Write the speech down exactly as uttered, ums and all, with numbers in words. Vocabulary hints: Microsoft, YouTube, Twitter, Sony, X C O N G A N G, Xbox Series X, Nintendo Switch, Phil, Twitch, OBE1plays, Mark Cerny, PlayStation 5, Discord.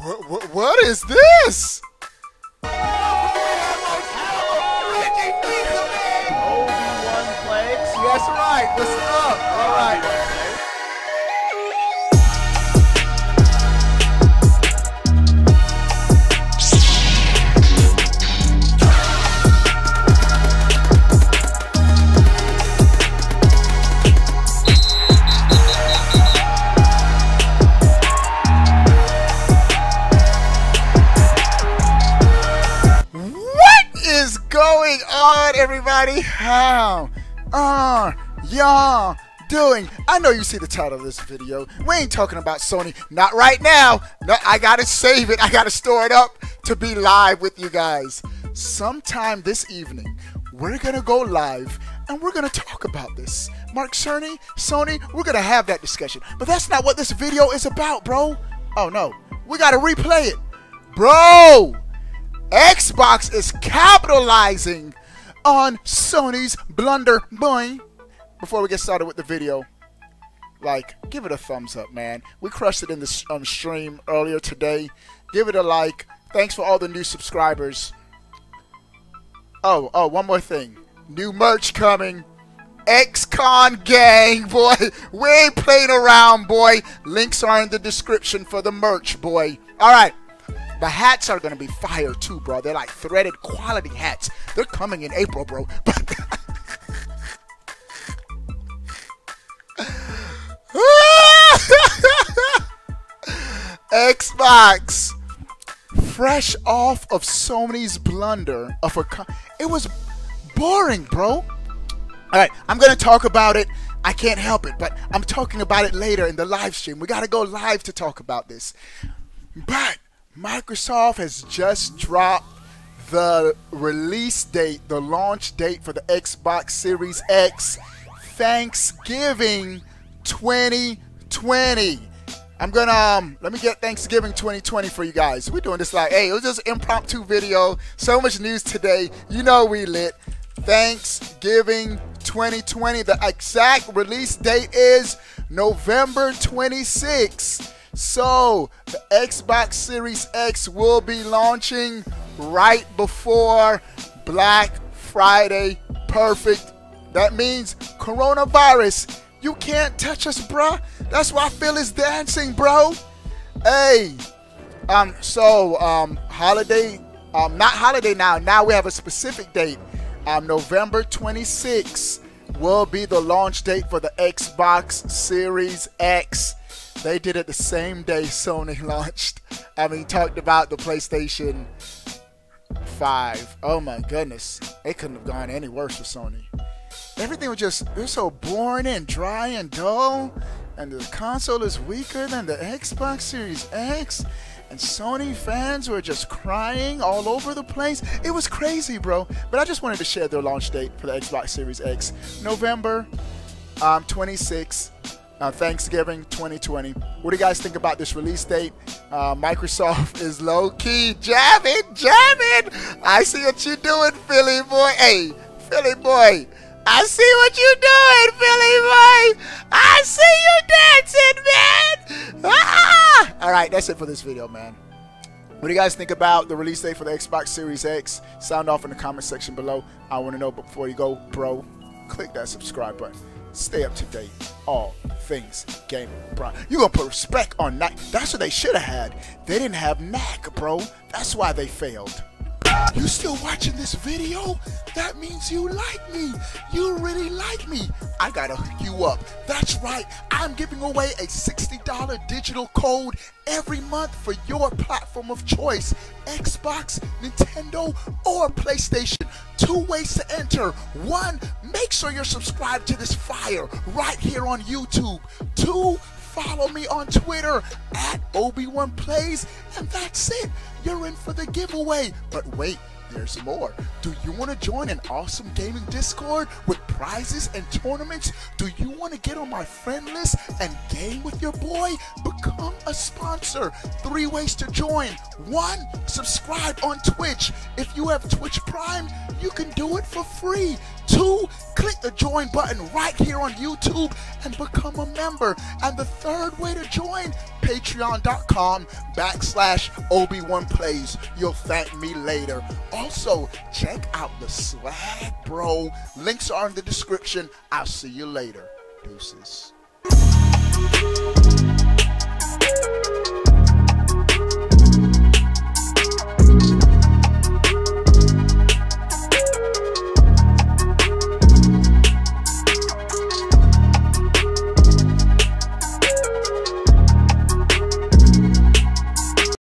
What, what, what is this? O B E one plays. That's right. What's up? All right. Everybody, how are y'all doing? I know you see the title of this video. We ain't talking about Sony, not right now. No, I gotta save it. I gotta store it up to be live with you guys sometime this evening. We're gonna go live and we're gonna talk about this. Mark Cerny, Sony, we're gonna have that discussion. But that's not what this video is about, bro. Oh no, we gotta replay it, bro. Xbox is capitalizing on Sony's blunder, boy. Before we get started with the video, like, give it a thumbs up, man. We crushed it in the um, stream earlier today. Give it a like. Thanks for all the new subscribers. Oh, oh, one more thing. New merch coming. X Con Gang, boy. We ain't playing around, boy. Links are in the description for the merch, boy. All right. The hats are going to be fire, too, bro. They're like threaded quality hats. They're coming in April, bro. But Xbox. Fresh off of Sony's blunder. of a con It was boring, bro. All right, I'm going to talk about it. I can't help it, but I'm talking about it later in the live stream. We got to go live to talk about this. But Microsoft has just dropped the release date, the launch date for the Xbox Series X, Thanksgiving twenty twenty. I'm gonna, um, let me get Thanksgiving twenty twenty for you guys. We're doing this like, hey, it was just an impromptu video. So much news today. You know we lit. Thanksgiving twenty twenty. The exact release date is November twenty-sixth. So, the Xbox Series X will be launching right before Black Friday. Perfect. That means coronavirus. You can't touch us, bruh. That's why Phil is dancing, bro. Hey. Um, so, um, holiday, um, not holiday now. Now we have a specific date. Um, November twenty-sixth will be the launch date for the Xbox Series X. They did it the same day Sony launched. I mean, talked about the PlayStation five. Oh my goodness. It couldn't have gone any worse for Sony. Everything was just, they're so boring and dry and dull. And the console is weaker than the Xbox Series X. And Sony fans were just crying all over the place. It was crazy, bro. But I just wanted to share their launch date for the Xbox Series X. November um, twenty-sixth. Uh, Thanksgiving twenty twenty. What do you guys think about this release date? Uh, Microsoft is low-key jamming, jamming. I see what you're doing, Philly boy. Hey, Philly boy. I see what you're doing, Philly boy. I see you dancing, man. Ah! All right, that's it for this video, man. What do you guys think about the release date for the Xbox Series X? Sound off in the comment section below. I want to know. But before you go, bro, click that subscribe button. Stay up to date, all things gaming, bro. You gonna put respect on that. That's what they should have had. They didn't have knack, bro. That's why they failed. You still watching this video? That means you like me. You really like me. I gotta hook you up. That's right. I'm giving away a sixty dollar digital code every month for your platform of choice. Xbox, Nintendo, or PlayStation. Two ways to enter. One, make sure you're subscribed to this fire right here on YouTube. Two, follow me on Twitter at O B E one plays, and that's it. You're in for the giveaway. But wait, there's more. Do you want to join an awesome gaming Discord with prizes and tournaments? Do you want to get on my friend list and game with your boy? Become a sponsor. Three ways to join. One, subscribe on Twitch. If you have Twitch Prime, you can do it for free. Two, click the join button right here on YouTube and become a member. And the third way to join, patreon.com backslash O B E one plays. You'll thank me later. Also, check out the Slack, bro. Links are in the description. I'll see you later. Deuces.